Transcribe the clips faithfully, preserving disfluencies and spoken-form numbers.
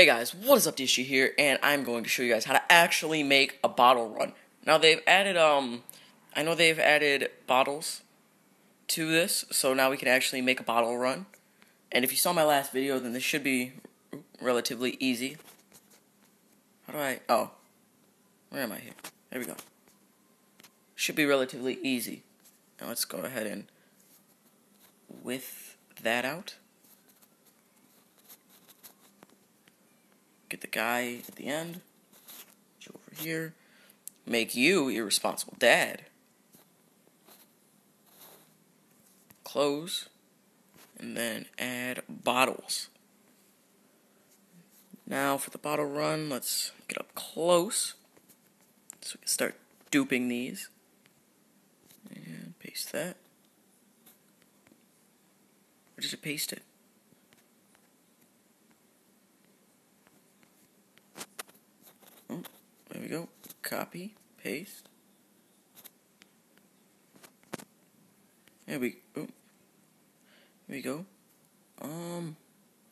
Hey guys, what is up, Dishy here, and I'm going to show you guys how to actually make a bottle run. Now they've added, um, I know they've added bottles to this, so now we can actually make a bottle run. And if you saw my last video, then this should be relatively easy. How do I, oh, where am I here? There we go. Should be relatively easy. Now let's go ahead and width that out. Get the guy at the end, over here, make you irresponsible dad, close, and then add bottles. Now for the bottle run, let's get up close, so we can start duping these, and paste that. Or just paste it. There we go. Copy, paste. There we go. There we go. Um,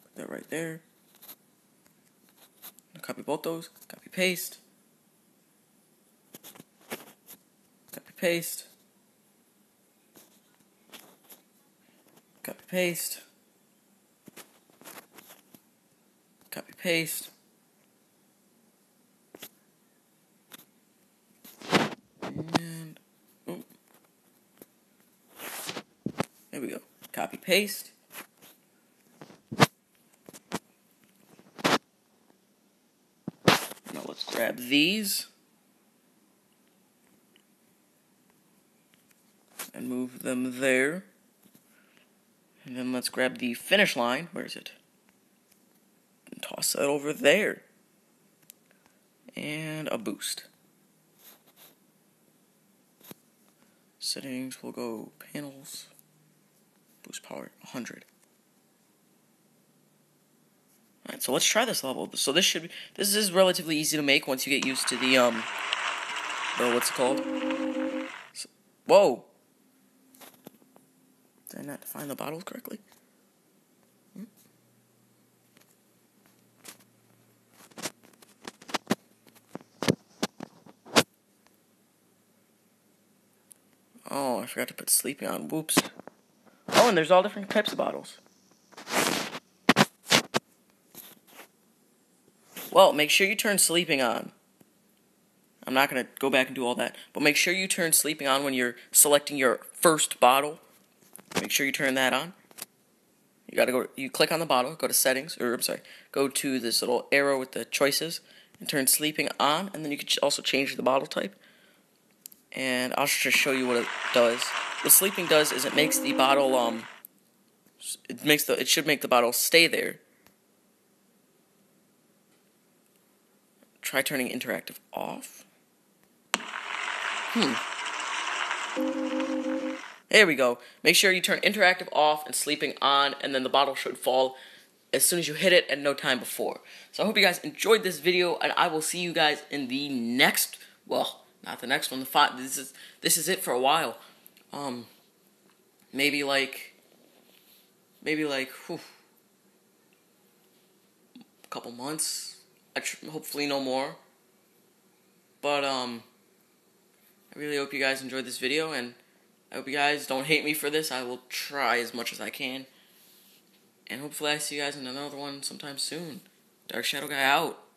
put that right there. Copy both those. Copy, paste. Copy, paste. Copy, paste. Copy, paste. And oh. There we go. Copy, paste. Now let's grab these and move them there. And then let's grab the finish line. Where is it? And toss that over there. And a boost. Settings, we'll go panels, boost power, one hundred. Alright, so let's try this level. So this should be, this is relatively easy to make once you get used to the, um, or what's it called? So, whoa! Did I not define the bottles correctly? Hmm? Oh, I forgot to put sleepy on. Whoops. Oh, and there's all different types of bottles. Well, make sure you turn sleeping on. I'm not going to go back and do all that. But make sure you turn sleeping on when you're selecting your first bottle. Make sure you turn that on. You gotta go. You click on the bottle, go to settings, or I'm sorry, go to this little arrow with the choices, and turn sleeping on, and then you can also change the bottle type. And I'll just show you what it does. What sleeping does is it makes the bottle, um, it makes the, it should make the bottle stay there. Try turning interactive off. Hmm. There we go. Make sure you turn interactive off and sleeping on, and then the bottle should fall as soon as you hit it and no time before. So I hope you guys enjoyed this video, and I will see you guys in the next, well, not the next one. The five. This is this is it for a while. Um, maybe like, maybe like, whew, a couple months. I tr hopefully no more. But um, I really hope you guys enjoyed this video, and I hope you guys don't hate me for this. I will try as much as I can, and hopefully I see you guys in another one sometime soon. Dark Shadow Guy out.